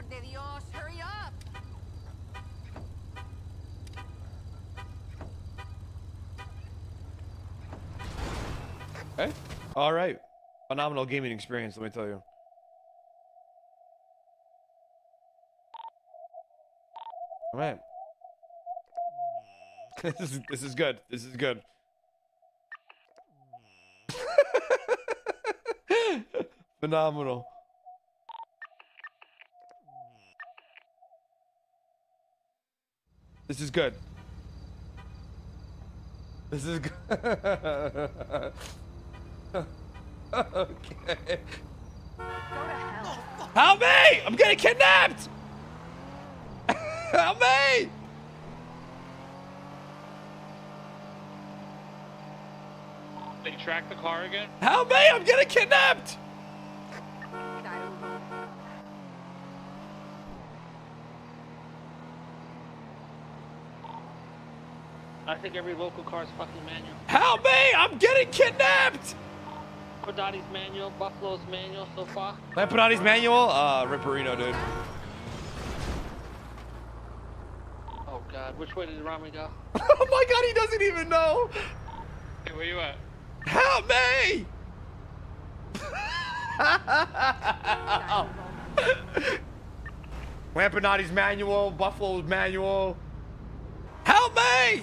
amor de Dios, hurry up! Okay. All right. Phenomenal gaming experience, let me tell you. All right. This is good. This is good. Phenomenal. This is good. This is good. Okay. Help me! I'm getting kidnapped! Help me! They track the car again? Help me! I'm getting kidnapped! I think every local car is fucking manual. Help me! I'm getting kidnapped! Lampanati's manual, Buffalo's manual so far. Lampanati's manual? Ripperino, dude. Oh god, which way did Ramee go? Oh my god, he doesn't even know! Hey, where you at? Help me! Lampanati's manual, Buffalo's manual. Help me!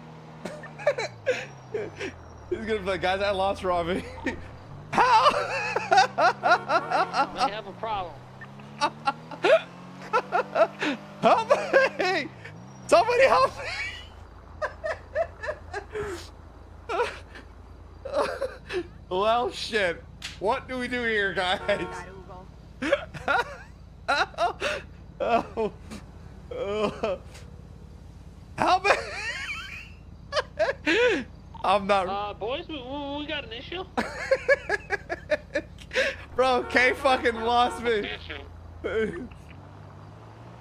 This is gonna be like, guys, I lost Robbie. Help! I have a problem. Help me! Somebody help me! Well, shit. What do we do here, guys? Oh. Oh. Help me! I'm not. Boys, we got an issue. Bro, K fucking lost me.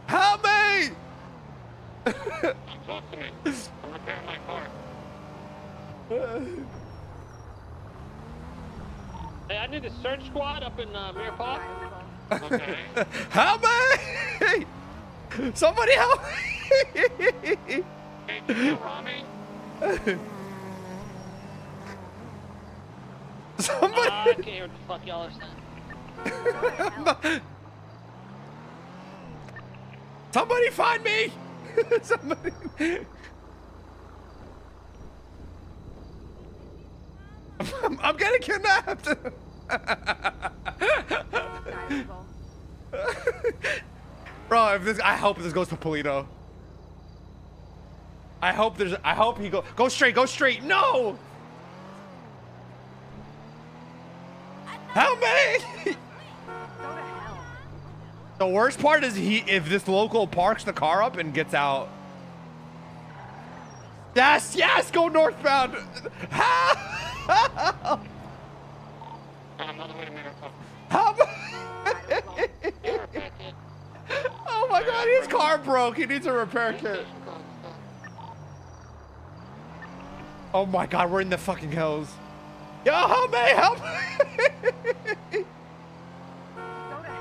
Help me! Talk to me. I'm repairing my car. Hey, I need a search squad up in Mirapaw. Okay. Help me! Somebody help me! Hey, you want me? Somebody! I can't hear what the fuck y'all are saying. Somebody find me! Somebody. I'm getting kidnapped! Bro, if this, I hope this goes to Polito. I hope he go straight, go straight. No! Help me! The worst part is if this local parks the car up and gets out. Yes, yes, go northbound. Help! Another way to Mirapaw. Help! Oh my god, his car broke. He needs a repair kit. Oh my god, we're in the fucking hills. Yo, help me, help me! Go to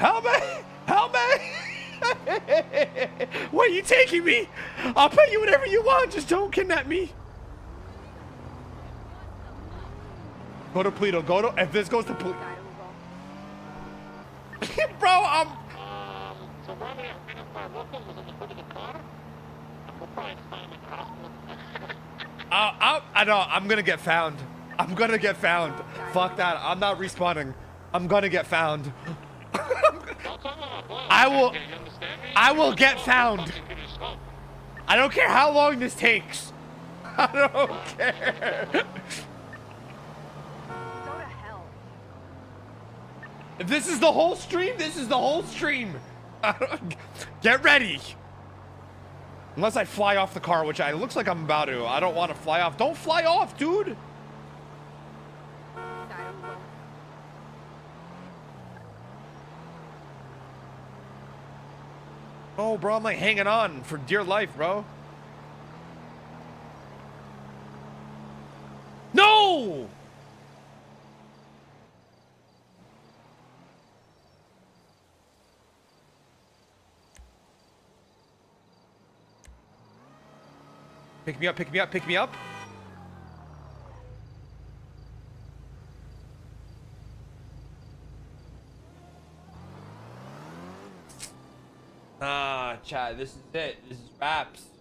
hell. Help me! Help me! Where are you taking me? I'll pay you whatever you want, just don't kidnap me. Go to Polito, go to, if this goes to Polito. Bro, I'm... so why did I identify local? Was it the foot of the car? We'll probably find the hospital. I know, I'm gonna get found. I'm gonna get found. Fuck that, I'm not respawning. I'm gonna get found. I will get found. I don't care how long this takes. I don't care. Go to hell. If this is the whole stream, this is the whole stream. Get ready! Unless I fly off the car, which it looks like I'm about to. I don't want to fly off. Don't fly off, dude! Oh, bro, I'm like hanging on for dear life, bro. No! Pick me up, pick me up, pick me up. Chad, this is it. This is wraps.